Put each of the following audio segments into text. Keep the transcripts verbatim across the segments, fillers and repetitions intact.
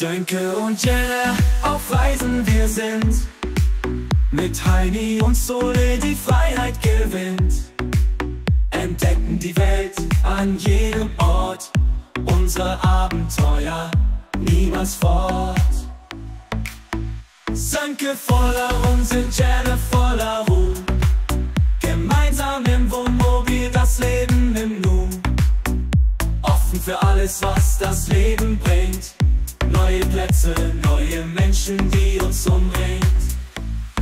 Sönke und Jenne, auf Reisen wir sind, mit Heini und Sole die Freiheit gewinnt. Entdecken die Welt an jedem Ort, unsere Abenteuer niemals fort. Sönke voller Unsinn, Jenne voller Ruhm, gemeinsam im Wohnmobil das Leben im Nu. Offen für alles, was das Leben bringt, neue Plätze, neue Menschen, die uns umringt.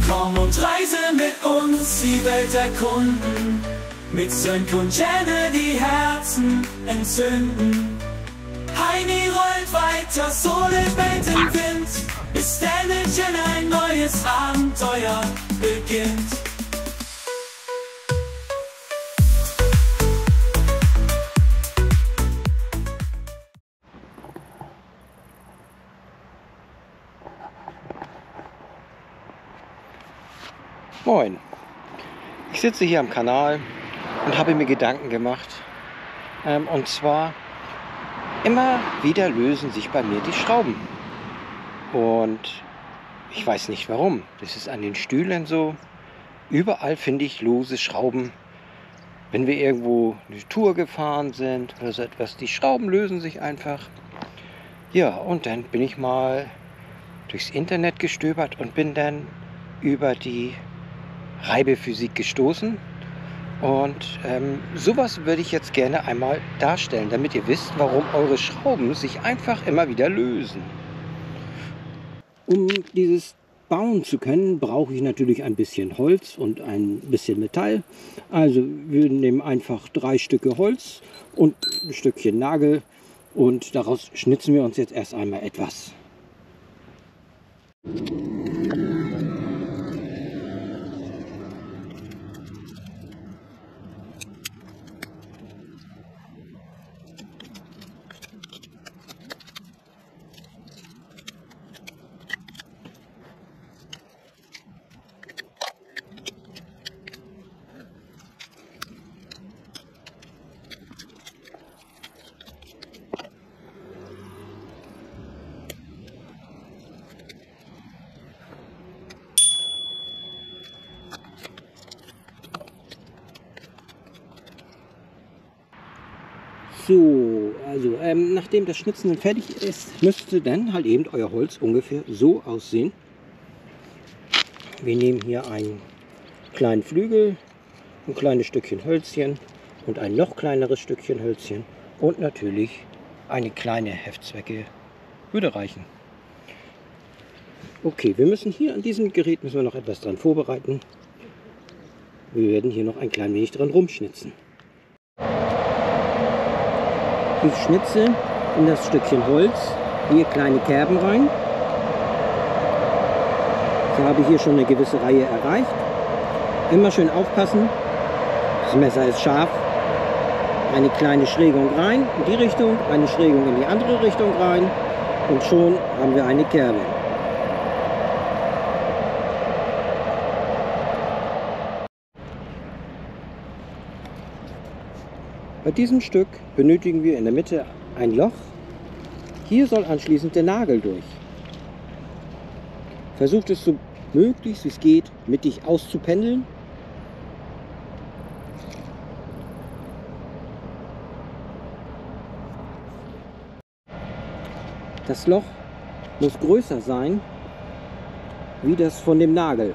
Komm und reise mit uns, die Welt erkunden, mit Sönke und Jenne die Herzen entzünden. Heini rollt weiter, Sole bellt im Wind, bis denn in Jenne ein neues Abenteuer beginnt. Moin, ich sitze hier am Kanal und habe mir Gedanken gemacht. Ähm, und zwar, immer wieder lösen sich bei mir die Schrauben. Und ich weiß nicht warum. Das ist an den Stühlen so. Überall finde ich lose Schrauben. Wenn wir irgendwo eine Tour gefahren sind oder so etwas, die Schrauben lösen sich einfach. Ja, und dann bin ich mal durchs Internet gestöbert und bin dann über die Reibephysik gestoßen, und ähm, sowas würde ich jetzt gerne einmal darstellen, damit ihr wisst, warum eure Schrauben sich einfach immer wieder lösen. Um dieses bauen zu können, brauche ich natürlich ein bisschen Holz und ein bisschen Metall. Also wir nehmen einfach drei Stücke Holz und ein Stückchen Nagel, und daraus schnitzen wir uns jetzt erst einmal etwas. So, also ähm, nachdem das Schnitzen dann fertig ist, müsste dann halt eben euer Holz ungefähr so aussehen. Wir nehmen hier einen kleinen Flügel, ein kleines Stückchen Hölzchen und ein noch kleineres Stückchen Hölzchen und natürlich eine kleine Heftzwecke würde reichen. Okay, wir müssen hier an diesem Gerät müssen wir noch etwas dran vorbereiten. Wir werden hier noch ein klein wenig dran rumschnitzen. Ich schnitze in das Stückchen Holz hier kleine Kerben rein. Ich habe hier schon eine gewisse Reihe erreicht. Immer schön aufpassen, das Messer ist scharf. Eine kleine Schrägung rein in die Richtung, eine Schrägung in die andere Richtung rein, und schon haben wir eine Kerbe. Bei diesem Stück benötigen wir in der Mitte ein Loch. Hier soll anschließend der Nagel durch. Versucht es so möglichst wie es geht mittig auszupendeln. Das Loch muss größer sein wie das von dem Nagel,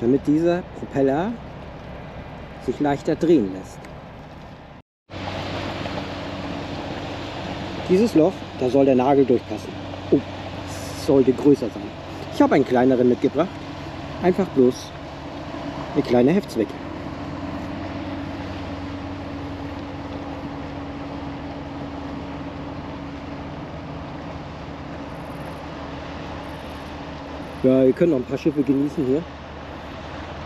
damit dieser Propeller sich leichter drehen lässt. Dieses Loch, da soll der Nagel durchpassen. Oh, sollte größer sein. Ich habe einen kleineren mitgebracht. Einfach bloß eine kleine Heftzwecke. Ja, ihr könnt noch ein paar Schiffe genießen hier.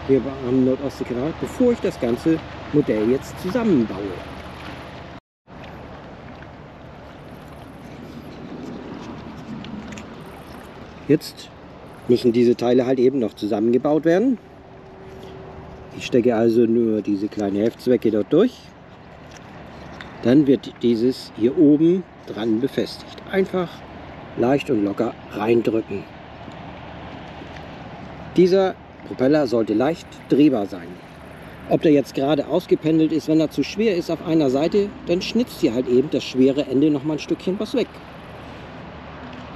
Hier am Nord-Ostsee-Kanal, bevor ich das ganze Modell jetzt zusammenbaue. Jetzt müssen diese Teile halt eben noch zusammengebaut werden. Ich stecke also nur diese kleine Heftzwecke dort durch. Dann wird dieses hier oben dran befestigt. Einfach leicht und locker reindrücken. Dieser Propeller sollte leicht drehbar sein. Ob der jetzt gerade ausgependelt ist, wenn er zu schwer ist auf einer Seite, dann schnitzt ihr halt eben das schwere Ende noch mal ein Stückchen was weg.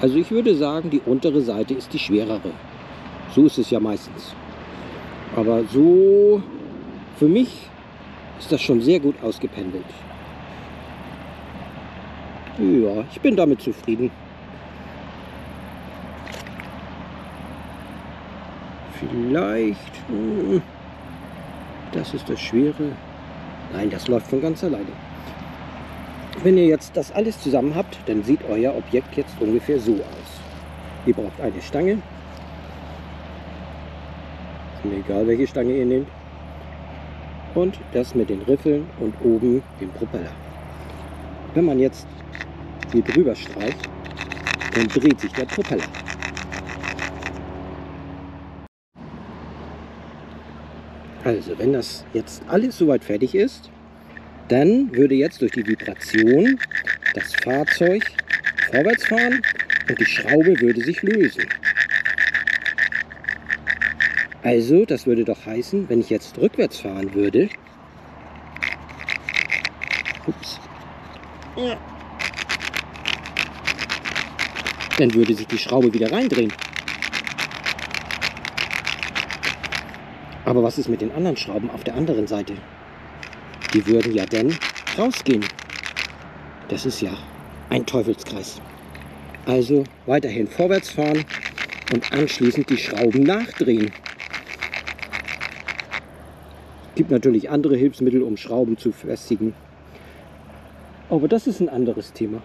Also ich würde sagen, die untere Seite ist die schwerere. So ist es ja meistens. Aber so, für mich ist das schon sehr gut ausgependelt. Ja, ich bin damit zufrieden. Vielleicht, das ist das Schwere. Nein, das läuft von ganz alleine. Wenn ihr jetzt das alles zusammen habt, dann sieht euer Objekt jetzt ungefähr so aus. Ihr braucht eine Stange. Ist mir egal, welche Stange ihr nehmt. Und das mit den Riffeln und oben den Propeller. Wenn man jetzt hier drüber streicht, dann dreht sich der Propeller. Also, wenn das jetzt alles soweit fertig ist, dann würde jetzt durch die Vibration das Fahrzeug vorwärts fahren und die Schraube würde sich lösen. Also, das würde doch heißen, wenn ich jetzt rückwärts fahren würde, ups, dann würde sich die Schraube wieder reindrehen. Aber was ist mit den anderen Schrauben auf der anderen Seite? Die würden ja dann rausgehen. Das ist ja ein Teufelskreis. Also weiterhin vorwärts fahren und anschließend die Schrauben nachdrehen. Es gibt natürlich andere Hilfsmittel, um Schrauben zu festigen. Aber das ist ein anderes Thema.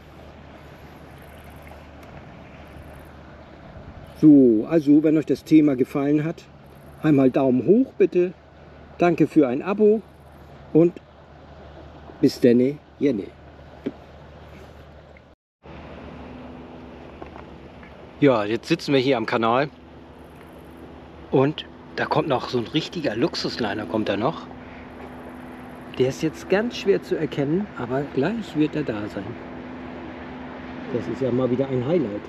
So, also wenn euch das Thema gefallen hat, einmal Daumen hoch bitte. Danke für ein Abo und bis denne, Jenne. Ja, jetzt sitzen wir hier am Kanal und da kommt noch so ein richtiger Luxusliner, kommt da noch. Der ist jetzt ganz schwer zu erkennen, aber gleich wird er da sein. Das ist ja mal wieder ein Highlight.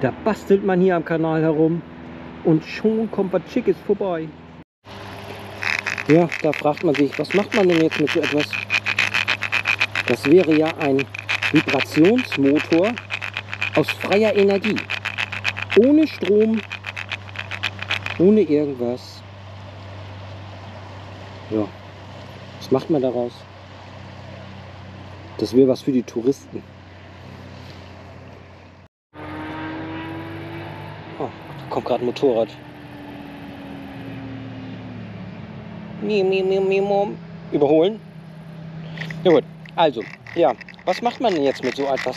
Da bastelt man hier am Kanal herum. Und schon kommt was Schickes vorbei. Ja, da fragt man sich, was macht man denn jetzt mit so etwas? Das wäre ja ein Vibrationsmotor aus freier Energie. Ohne Strom, ohne irgendwas. Ja, was macht man daraus? Das wäre was für die Touristen. Kommt gerade ein Motorrad. Überholen. Ja gut, also, ja, was macht man denn jetzt mit so etwas?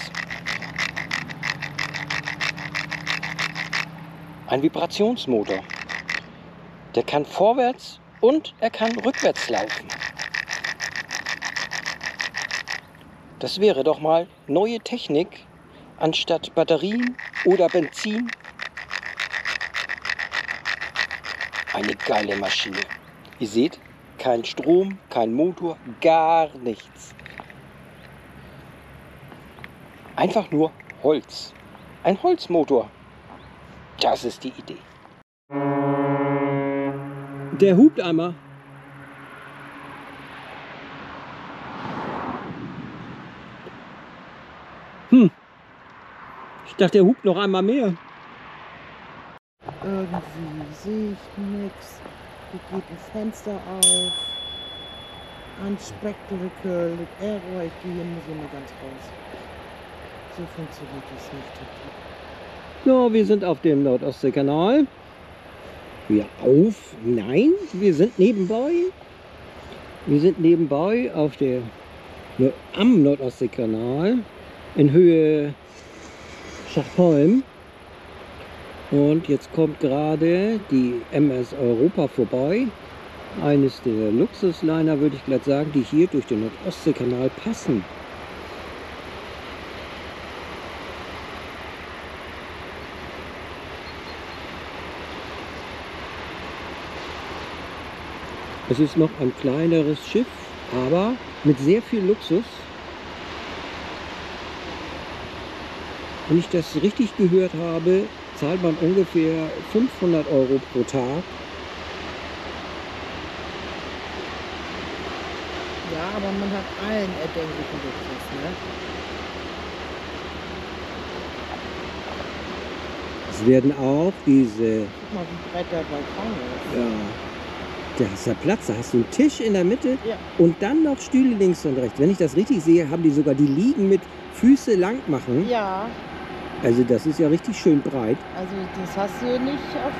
Ein Vibrationsmotor. Der kann vorwärts und er kann rückwärts laufen. Das wäre doch mal neue Technik anstatt Batterien oder Benzin. Eine geile Maschine. Ihr seht, kein Strom, kein Motor, gar nichts. Einfach nur Holz. Ein Holzmotor. Das ist die Idee. Der hupt einmal. Hm. Ich dachte, der hupt noch einmal mehr. Irgendwie sehe ich nichts. Hier geht ein Fenster auf. Anspektdrücke, Aero, ich gehe hier nur so ganz raus. So funktioniert das nicht. So, wir sind auf dem Nord-Ostsee-Kanal. Wir auf? Nein, wir sind nebenbei. Wir sind nebenbei auf der, am Nord-Ostsee-Kanal in Höhe Schachtholm. Und jetzt kommt gerade die M S Europa vorbei, eines der Luxusliner, würde ich glatt sagen, die hier durch den Nord-Ostsee-Kanal passen. Es ist noch ein kleineres Schiff, aber mit sehr viel Luxus. Wenn ich das richtig gehört habe, zahlt man ungefähr fünfhundert Euro pro Tag. Ja, aber man hat allen erdenklichen Luxus, ne? Es werden auch diese... Guck mal, wie breit der Balkon ist. Ja, da hast du Platz, da hast du einen Tisch in der Mitte, ja, und dann noch Stühle links und rechts. Wenn ich das richtig sehe, haben die sogar die Liegen mit Füße lang machen. Ja. Also das ist ja richtig schön breit. Also das hast du nicht auf,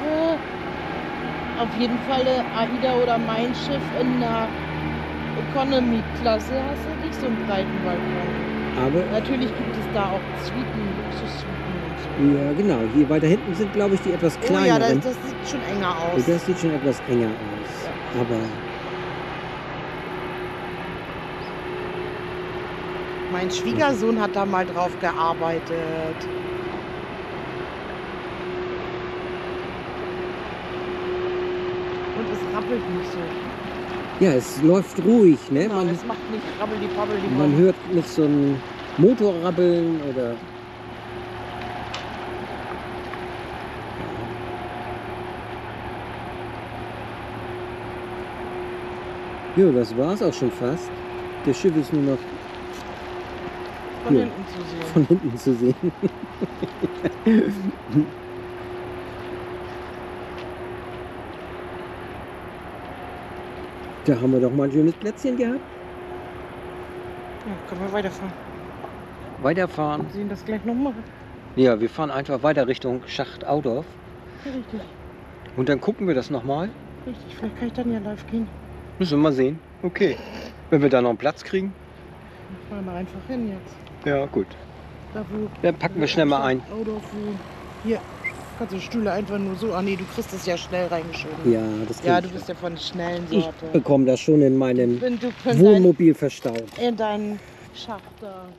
auf jeden Fall AIDA oder mein Schiff in der Economy-Klasse hast du nicht so einen breiten Balkon. Aber natürlich gibt es da auch Suiten, Luxus-Suiten. Ja, genau. Hier weiter hinten sind, glaube ich, die etwas kleineren. Oh ja, das, das sieht schon enger aus. Das sieht schon etwas enger aus. Ja. Aber mein Schwiegersohn hat da mal drauf gearbeitet. Und es rappelt nicht so. Ja, es läuft ruhig, ne? Genau, man, es macht nicht rabbeli-pabbeli. Man hört nicht so einen Motor rabbeln oder... Ja, das war's auch schon fast. Das Schiff ist nur noch... Von ja, hinten zu sehen. Von hinten zu sehen. Da haben wir doch mal ein schönes Plätzchen gehabt. Ja, können wir weiterfahren. Weiterfahren. Wir sehen das gleich noch mal. Ja, wir fahren einfach weiter Richtung Schachtholm. Ja, richtig. Und dann gucken wir das nochmal. Richtig, vielleicht kann ich dann ja live gehen. Müssen wir mal sehen. Okay. Wenn wir da noch einen Platz kriegen. Dann fahren wir einfach hin jetzt. Ja, gut. Da, dann packen wir schnell mal ein. Hier kannst du Stühle einfach nur so... Ah nee, du kriegst es ja schnell reingeschoben. Ja, das ja, du bist ja von der schnellen Sorte. Ich bekomme das schon in meinem Wohnmobil verstaut. In deinen Schacht da.